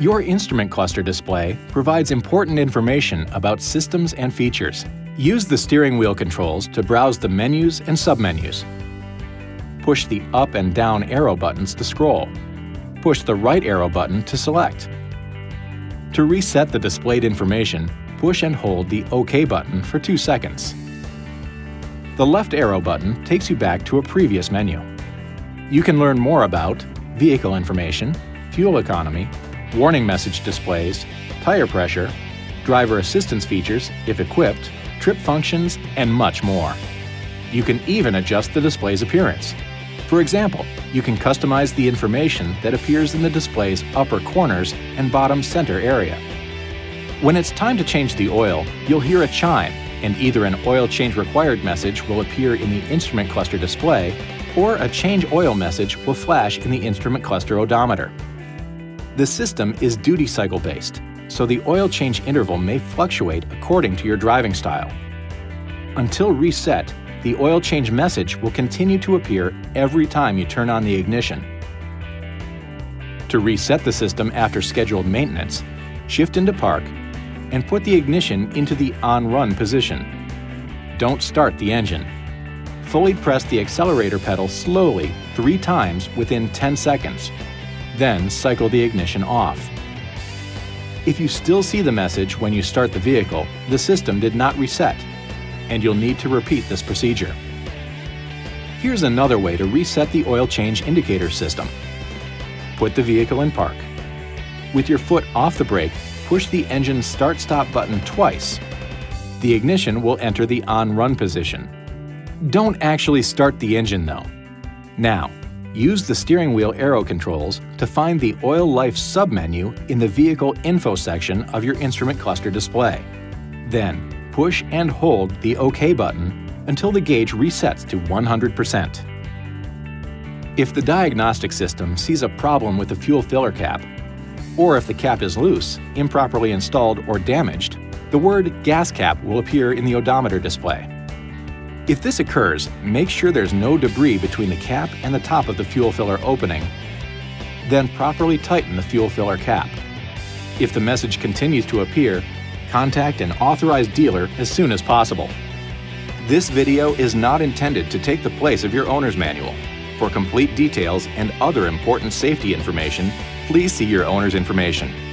Your instrument cluster display provides important information about systems and features. Use the steering wheel controls to browse the menus and submenus. Push the up and down arrow buttons to scroll. Push the right arrow button to select. To reset the displayed information, push and hold the OK button for 2 seconds. The left arrow button takes you back to a previous menu. You can learn more about vehicle information, fuel economy, warning message displays, tire pressure, driver assistance features if equipped, trip functions, and much more. You can even adjust the display's appearance. For example, you can customize the information that appears in the display's upper corners and bottom center area. When it's time to change the oil, you'll hear a chime, and either an oil change required message will appear in the instrument cluster display, or a change oil message will flash in the instrument cluster odometer. The system is duty cycle based, so the oil change interval may fluctuate according to your driving style. Until reset, the oil change message will continue to appear every time you turn on the ignition. To reset the system after scheduled maintenance, shift into park and put the ignition into the on-run position. Don't start the engine. Fully press the accelerator pedal slowly 3 times within 10 seconds, then cycle the ignition off. If you still see the message when you start the vehicle, the system did not reset, and you'll need to repeat this procedure. Here's another way to reset the oil change indicator system. Put the vehicle in park. With your foot off the brake, push the engine start-stop button twice. The ignition will enter the on-run position. Don't actually start the engine though. Now, use the steering wheel arrow controls to find the Oil Life submenu in the Vehicle Info section of your instrument cluster display. Then, push and hold the OK button until the gauge resets to 100%. If the diagnostic system sees a problem with the fuel filler cap, or if the cap is loose, improperly installed, or damaged, the word gas cap will appear in the odometer display. If this occurs, make sure there's no debris between the cap and the top of the fuel filler opening, then properly tighten the fuel filler cap. If the message continues to appear, contact an authorized dealer as soon as possible. This video is not intended to take the place of your owner's manual. For complete details and other important safety information, please see your owner's information.